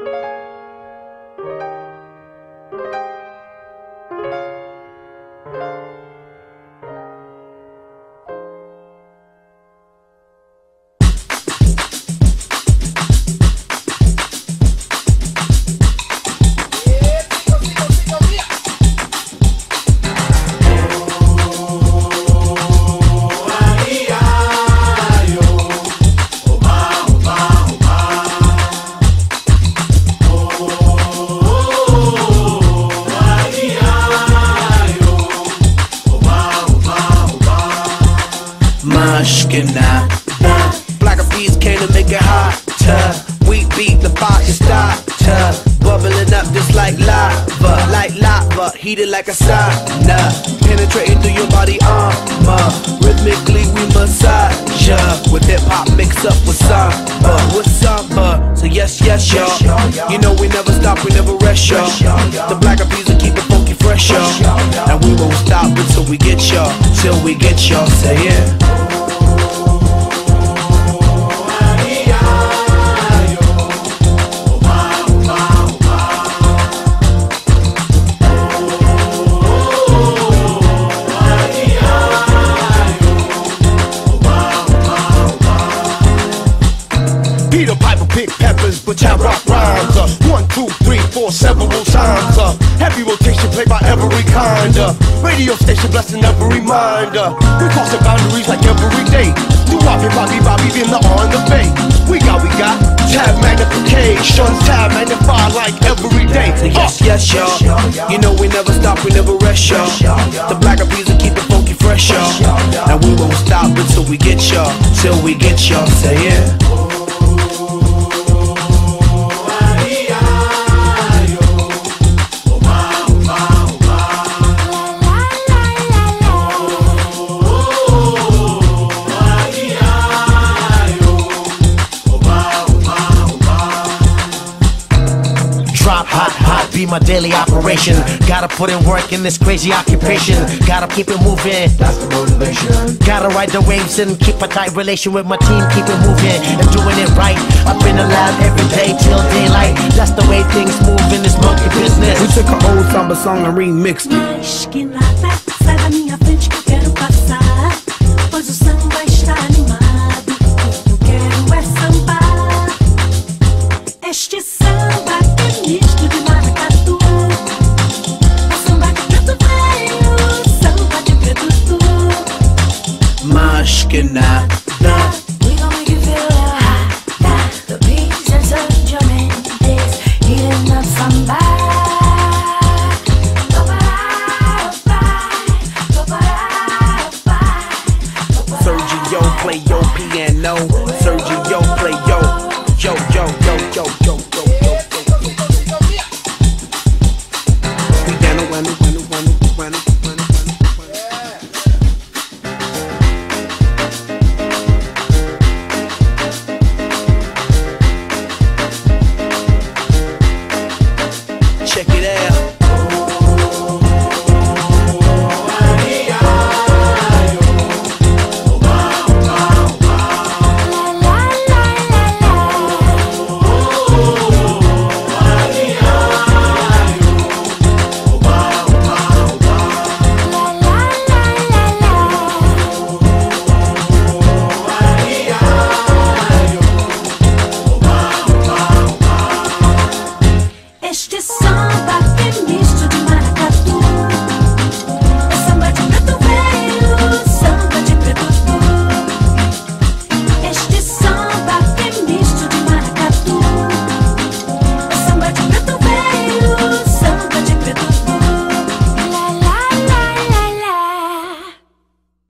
Black Eyed Peas came to make it hotter. We beat the fire starter, bubbling up just like lava, heated like a sauna, penetrating through your body armor. Rhythmically we massage ya with hip hop mixed up with samba, So yes y'all, you know we never stop, we never rest y'all. The Black Eyed Peas will keep the funky fresh y'all, and we won't stop until we get y'all, Say yeah. Peter Piper picked peppers, but I rock rhymes. 1, 2, 3, 4, several times. Heavy rotation played by every kind. Radio station blessing every mind. We crossing boundaries like every day. New Bobby, in the on the bay. We got tab magnification, tab magnify like every day. Yes, y'all. You know we never stop, we never rest, y'all. The Black Eyed Peas will keep the funky fresh, y'all. Now we won't stop until we get y'all, Say yeah. Be my daily operation. Gotta put in work in this crazy occupation. Gotta keep it moving. That's the motivation. Gotta ride the waves and keep a tight relation with my team. Keep it moving and doing it right. I've been alive every day till daylight. That's the way things move in this monkey business. We took an old samba song and remixed it. We gon' make you feel hot. The beats and some drumming is heating up samba. Sergio, play your piano. Sergio, play yo.